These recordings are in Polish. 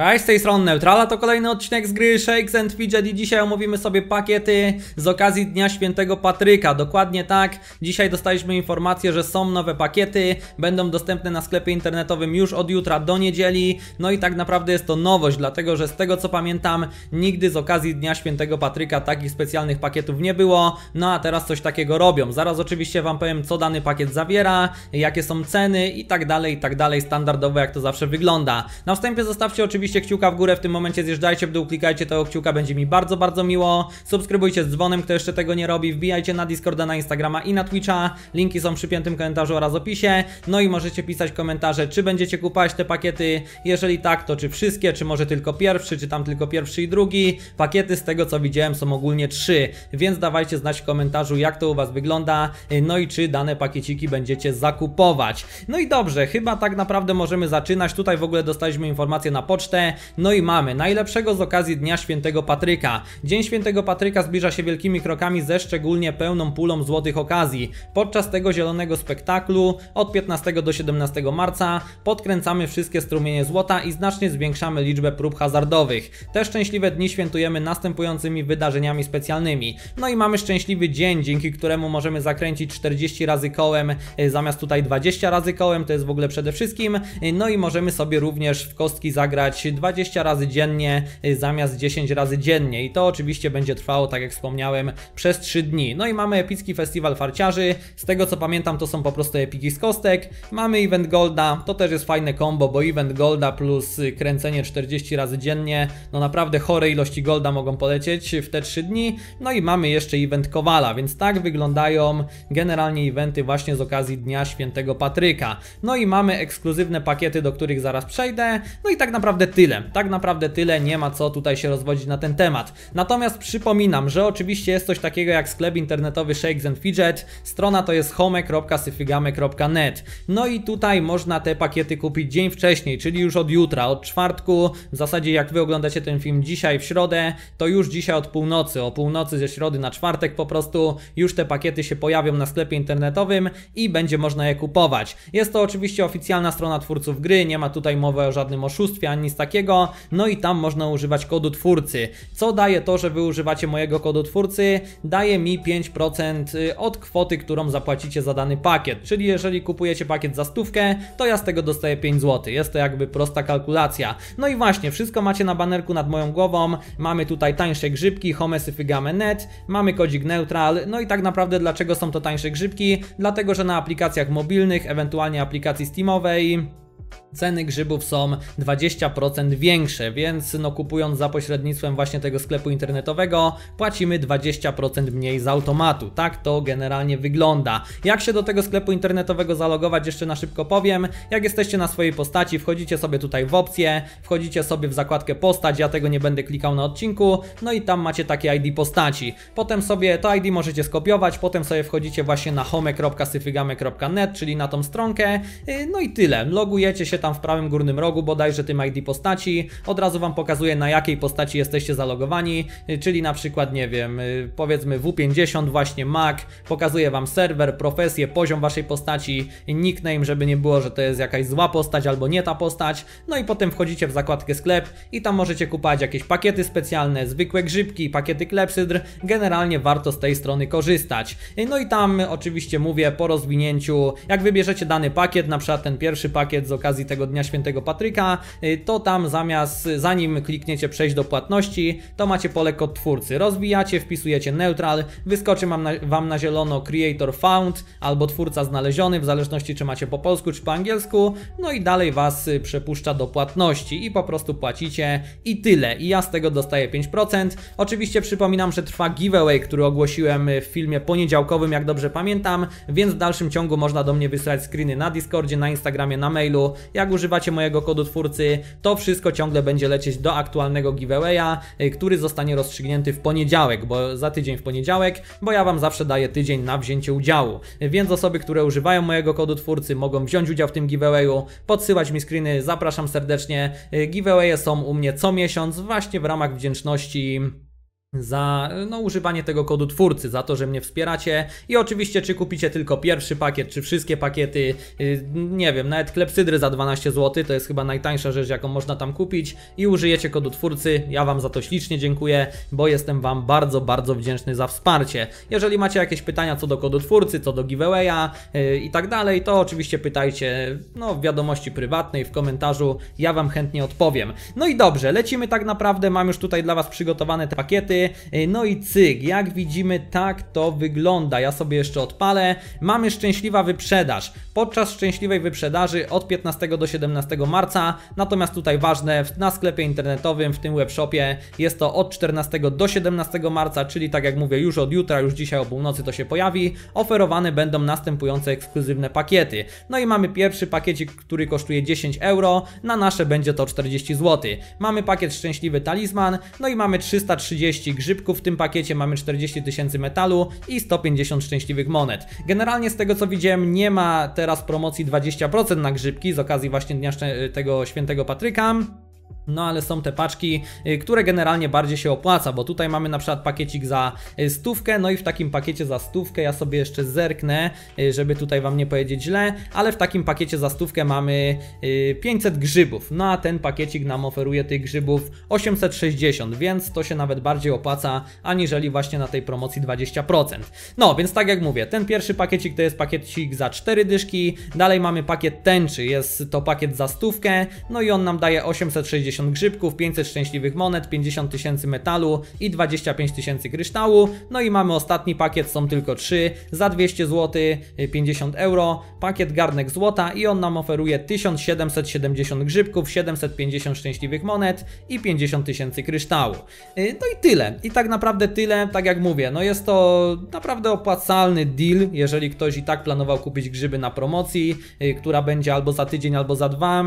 Cześć, z tej strony Neutrala, to kolejny odcinek z gry Shakes and Fidget i dzisiaj omówimy sobie pakiety z okazji Dnia Świętego Patryka. Dokładnie tak, dzisiaj dostaliśmy informację, że są nowe pakiety, będą dostępne na sklepie internetowym już od jutra do niedzieli. No i tak naprawdę jest to nowość, dlatego że z tego co pamiętam, nigdy z okazji Dnia Świętego Patryka takich specjalnych pakietów nie było. No a teraz coś takiego robią. Zaraz oczywiście Wam powiem, co dany pakiet zawiera, jakie są ceny i tak dalej, standardowo jak to zawsze wygląda. Na wstępie zostawcie oczywiście kciuka w górę, w tym momencie zjeżdżajcie w dół, klikajcie tego kciuka, będzie mi bardzo, bardzo miło. Subskrybujcie z dzwonem, kto jeszcze tego nie robi, wbijajcie na Discorda, na Instagrama i na Twitcha, linki są przy piętym komentarzu oraz opisie. No i możecie pisać komentarze, czy będziecie kupować te pakiety, jeżeli tak, to czy wszystkie, czy może tylko pierwszy, czy tam tylko pierwszy i drugi. Pakiety z tego co widziałem są ogólnie 3, więc dawajcie znać w komentarzu, jak to u Was wygląda, no i czy dane pakieciki będziecie zakupować. No i dobrze, chyba tak naprawdę możemy zaczynać. Tutaj w ogóle dostaliśmy informację na pocztę. No i mamy najlepszego z okazji Dnia Świętego Patryka. Dzień Świętego Patryka zbliża się wielkimi krokami ze szczególnie pełną pulą złotych okazji. Podczas tego zielonego spektaklu od 15 do 17 marca podkręcamy wszystkie strumienie złota i znacznie zwiększamy liczbę prób hazardowych. Te szczęśliwe dni świętujemy następującymi wydarzeniami specjalnymi. No i mamy szczęśliwy dzień, dzięki któremu możemy zakręcić 40 razy kołem zamiast tutaj 20 razy kołem, to jest w ogóle przede wszystkim. No i możemy sobie również w kostki zagrać 20 razy dziennie zamiast 10 razy dziennie i to oczywiście będzie trwało, tak jak wspomniałem, przez 3 dni. No i mamy epicki festiwal farciarzy, z tego co pamiętam to są po prostu epiki z kostek. Mamy event golda, to też jest fajne combo, bo event golda plus kręcenie 40 razy dziennie, no naprawdę chore ilości golda mogą polecieć w te 3 dni. No i mamy jeszcze event kowala, więc tak wyglądają generalnie eventy właśnie z okazji Dnia Świętego Patryka. No i mamy ekskluzywne pakiety, do których zaraz przejdę, no i tak naprawdę tyle, nie ma co tutaj się rozwodzić na ten temat. Natomiast przypominam, że oczywiście jest coś takiego jak sklep internetowy Shakes and Fidget, strona to jest home.sfgame.net. No i tutaj można te pakiety kupić dzień wcześniej, czyli już od jutra, od czwartku, w zasadzie jak Wy oglądacie ten film dzisiaj w środę, to już dzisiaj od północy, o północy ze środy na czwartek po prostu już te pakiety się pojawią na sklepie internetowym i będzie można je kupować. Jest to oczywiście oficjalna strona twórców gry, nie ma tutaj mowy o żadnym oszustwie, ani nic takiego, no i tam można używać kodu twórcy. Co daje to, że Wy używacie mojego kodu twórcy? Daje mi 5% od kwoty, którą zapłacicie za dany pakiet, czyli jeżeli kupujecie pakiet za 100, to ja z tego dostaję 5 zł. Jest to jakby prosta kalkulacja. No i właśnie, wszystko macie na banerku nad moją głową, mamy tutaj tańsze grzybki, home.sfgame.net, mamy kodzik neutral, no i tak naprawdę dlaczego są to tańsze grzybki? Dlatego, że na aplikacjach mobilnych, ewentualnie aplikacji steamowej, ceny grzybów są 20% większe, więc no kupując za pośrednictwem właśnie tego sklepu internetowego płacimy 20% mniej z automatu. Tak to generalnie wygląda. Jak się do tego sklepu internetowego zalogować, jeszcze na szybko powiem. Jak jesteście na swojej postaci, wchodzicie sobie tutaj w opcję, wchodzicie sobie w zakładkę postać, ja tego nie będę klikał na odcinku, no i tam macie takie ID postaci. Potem sobie to ID możecie skopiować, potem sobie wchodzicie właśnie na home.syfygame.net, czyli na tą stronkę, no i tyle. Logujecie się tam w prawym górnym rogu bodajże tym ID postaci, od razu Wam pokazuje, na jakiej postaci jesteście zalogowani, czyli na przykład, nie wiem, powiedzmy W50 właśnie Mac, pokazuje Wam serwer, profesję, poziom Waszej postaci, nickname, żeby nie było, że to jest jakaś zła postać albo nie ta postać, no i potem wchodzicie w zakładkę sklep i tam możecie kupować jakieś pakiety specjalne, zwykłe grzybki, pakiety klepsydr, generalnie warto z tej strony korzystać. No i tam oczywiście mówię po rozwinięciu, jak wybierzecie dany pakiet, na przykład ten pierwszy pakiet z okazji tego Dnia Świętego Patryka, to tam zanim klikniecie przejść do płatności, to macie pole kod twórcy, rozwijacie, wpisujecie neutral, wyskoczy Wam na zielono creator found albo twórca znaleziony, w zależności czy macie po polsku czy po angielsku, no i dalej Was przepuszcza do płatności i po prostu płacicie i tyle, i ja z tego dostaję 5%. Oczywiście przypominam, że trwa giveaway, który ogłosiłem w filmie poniedziałkowym, jak dobrze pamiętam, więc w dalszym ciągu można do mnie wysłać screeny na Discordzie, na Instagramie, na mailu. Jak używacie mojego kodu twórcy, to wszystko ciągle będzie lecieć do aktualnego giveawaya, który zostanie rozstrzygnięty w poniedziałek, bo za tydzień w poniedziałek, bo ja Wam zawsze daję tydzień na wzięcie udziału. Więc osoby, które używają mojego kodu twórcy, mogą wziąć udział w tym giveawayu, podsyłać mi screeny, zapraszam serdecznie. Giveawaye są u mnie co miesiąc właśnie w ramach wdzięczności za używanie tego kodu twórcy, za to, że mnie wspieracie. I oczywiście, czy kupicie tylko pierwszy pakiet, czy wszystkie pakiety, nie wiem, nawet klepsydry za 12 zł, to jest chyba najtańsza rzecz, jaką można tam kupić, i użyjecie kodu twórcy. Ja Wam za to ślicznie dziękuję, bo jestem Wam bardzo, bardzo wdzięczny za wsparcie. Jeżeli macie jakieś pytania co do kodu twórcy, co do giveawaya i tak dalej, to oczywiście pytajcie w wiadomości prywatnej, w komentarzu, ja Wam chętnie odpowiem. No i dobrze, lecimy tak naprawdę, mam już tutaj dla Was przygotowane te pakiety. No i cyk, jak widzimy, tak to wygląda. Ja sobie jeszcze odpalę. Mamy szczęśliwa wyprzedaż. Podczas szczęśliwej wyprzedaży od 15 do 17 marca. Natomiast tutaj ważne, na sklepie internetowym, w tym webshopie jest to od 14 do 17 marca, czyli tak jak mówię, już od jutra, już dzisiaj o północy to się pojawi. Oferowane będą następujące ekskluzywne pakiety. No i mamy pierwszy pakiecik, który kosztuje 10 euro. Na nasze będzie to 40 zł. Mamy pakiet szczęśliwy talizman. No i mamy 330 grzybków w tym pakiecie, mamy 40 tysięcy metalu i 150 szczęśliwych monet. Generalnie z tego co widziałem, nie ma teraz promocji 20% na grzybki z okazji właśnie dnia tego świętego Patryka. No ale są te paczki, które generalnie bardziej się opłaca, bo tutaj mamy na przykład pakiecik za 100, no i w takim pakiecie za 100, ja sobie jeszcze zerknę, żeby tutaj Wam nie powiedzieć źle, ale w takim pakiecie za 100 mamy 500 grzybów, no a ten pakiecik nam oferuje tych grzybów 860, więc to się nawet bardziej opłaca, aniżeli właśnie na tej promocji 20%. No, więc tak jak mówię, ten pierwszy pakiecik to jest pakiecik za 4 dyszki, dalej mamy pakiet tęczy, jest to pakiet za 100, no i on nam daje 860 grzybków, 500 szczęśliwych monet, 50 tysięcy metalu i 25 tysięcy kryształu. No i mamy ostatni pakiet, są tylko 3, za 200 zł, 50 euro, pakiet garnek złota i on nam oferuje 1770 grzybków, 750 szczęśliwych monet i 50 tysięcy kryształu. No i tyle. I tak naprawdę tyle, tak jak mówię, no jest to naprawdę opłacalny deal, jeżeli ktoś i tak planował kupić grzyby na promocji, która będzie albo za tydzień, albo za 2.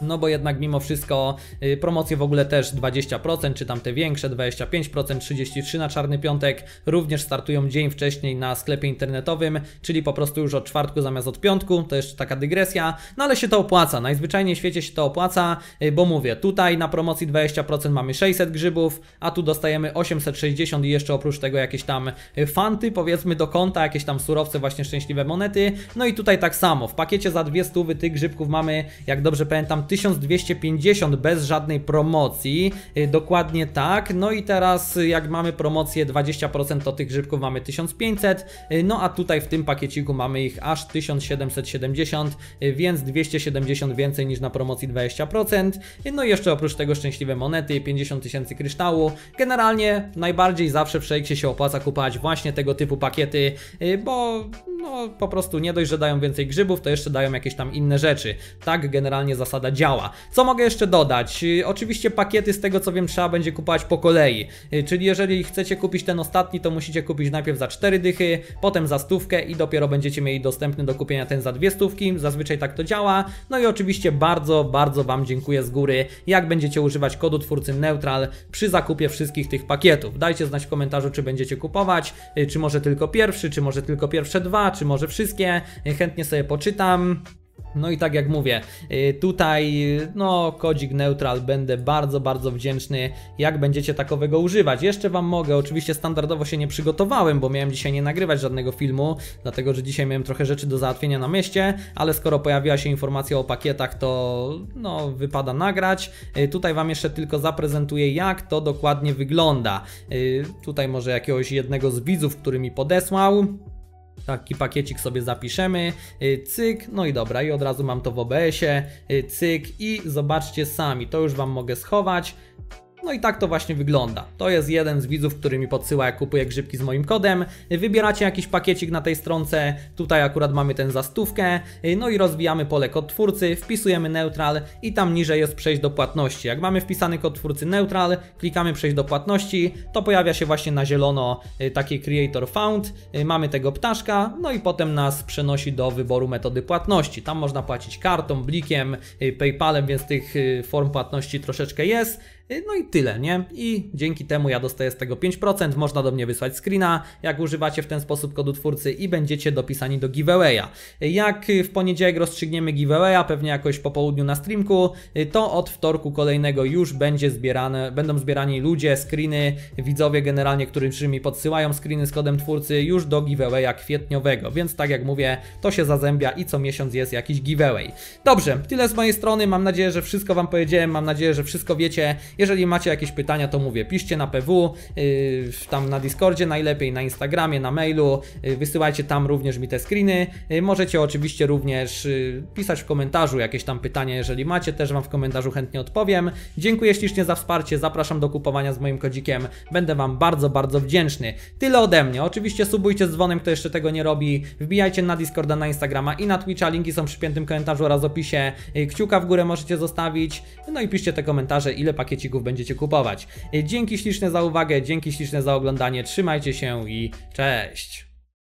No bo jednak mimo wszystko promocje w ogóle też 20%, czy tam te większe 25%, 33% na czarny piątek również startują dzień wcześniej na sklepie internetowym, czyli po prostu już od czwartku zamiast od piątku, to jeszcze taka dygresja, no ale się to opłaca, najzwyczajniej w świecie się to opłaca, bo mówię, tutaj na promocji 20% mamy 600 grzybów, a tu dostajemy 860 i jeszcze oprócz tego jakieś tam fanty, powiedzmy do konta, jakieś tam surowce, właśnie szczęśliwe monety, no i tutaj tak samo, w pakiecie za 200 tych grzybków mamy, jak dobrze pamiętam, 1250 bez żadnej promocji, dokładnie tak, no i teraz jak mamy promocję 20%, to tych grzybków mamy 1500, no a tutaj w tym pakieciku mamy ich aż 1770, więc 270 więcej niż na promocji 20%, no i jeszcze oprócz tego szczęśliwe monety, 50 tysięcy kryształu. Generalnie najbardziej zawsze w Shakesie się opłaca kupować właśnie tego typu pakiety, bo po prostu nie dość, że dają więcej grzybów, to jeszcze dają jakieś tam inne rzeczy. Tak generalnie zasada działa. Co mogę jeszcze dodać? Oczywiście pakiety, z tego co wiem, trzeba będzie kupować po kolei, czyli jeżeli chcecie kupić ten ostatni, to musicie kupić najpierw za 4 dychy, potem za 100 i dopiero będziecie mieli dostępny do kupienia ten za 200, zazwyczaj tak to działa. No i oczywiście bardzo, bardzo Wam dziękuję z góry, jak będziecie używać kodu twórcy neutral przy zakupie wszystkich tych pakietów. Dajcie znać w komentarzu, czy będziecie kupować, czy może tylko pierwszy, czy może tylko pierwsze 2, czy może wszystkie, chętnie sobie poczytam. No i tak jak mówię, tutaj kodzik neutral, będę bardzo, bardzo wdzięczny, jak będziecie takowego używać. Jeszcze Wam mogę, oczywiście standardowo się nie przygotowałem, bo miałem dzisiaj nie nagrywać żadnego filmu, dlatego że dzisiaj miałem trochę rzeczy do załatwienia na mieście, ale skoro pojawiła się informacja o pakietach, to wypada nagrać. Tutaj Wam jeszcze tylko zaprezentuję, jak to dokładnie wygląda. Tutaj może jakiegoś jednego z widzów, który mi podesłał. Taki pakiecik sobie zapiszemy, cyk, no i dobra, i od razu mam to w OBS-ie, cyk, i zobaczcie sami, to już Wam mogę schować. No i tak to właśnie wygląda. To jest jeden z widzów, który mi podsyła, jak kupuję grzybki z moim kodem. Wybieracie jakiś pakiecik na tej stronce, tutaj akurat mamy ten za 100, no i rozwijamy pole kod twórcy, wpisujemy neutral i tam niżej jest przejść do płatności. Jak mamy wpisany kod twórcy neutral, klikamy przejść do płatności, to pojawia się właśnie na zielono taki creator found, mamy tego ptaszka, no i potem nas przenosi do wyboru metody płatności. Tam można płacić kartą, blikiem, PayPalem, więc tych form płatności troszeczkę jest. No i tyle, nie? I dzięki temu ja dostaję z tego 5%, można do mnie wysłać screena, jak używacie w ten sposób kodu twórcy i będziecie dopisani do giveawaya. Jak w poniedziałek rozstrzygniemy giveawaya, pewnie jakoś po południu na streamku, to od wtorku kolejnego już będą zbierani ludzie, screeny, widzowie generalnie, którzy mi podsyłają screeny z kodem twórcy już do giveawaya kwietniowego, więc tak jak mówię, to się zazębia i co miesiąc jest jakiś giveaway. Dobrze, tyle z mojej strony, mam nadzieję, że wszystko Wam powiedziałem, mam nadzieję, że wszystko wiecie. Jeżeli macie jakieś pytania, to mówię, piszcie na PW, tam na Discordzie najlepiej, na Instagramie, na mailu, wysyłajcie tam również mi te screeny. Możecie oczywiście również pisać w komentarzu jakieś tam pytania, jeżeli macie, też Wam w komentarzu chętnie odpowiem. Dziękuję ślicznie za wsparcie, zapraszam do kupowania z moim kodzikiem, będę Wam bardzo, bardzo wdzięczny. Tyle ode mnie, oczywiście subujcie z dzwonem, kto jeszcze tego nie robi, wbijajcie na Discorda, na Instagrama i na Twitcha, linki są w przypiętym komentarzu oraz opisie, kciuka w górę możecie zostawić, no i piszcie te komentarze, ile pakiecików będziecie kupować. Dzięki śliczne za uwagę, dzięki śliczne za oglądanie, trzymajcie się i cześć!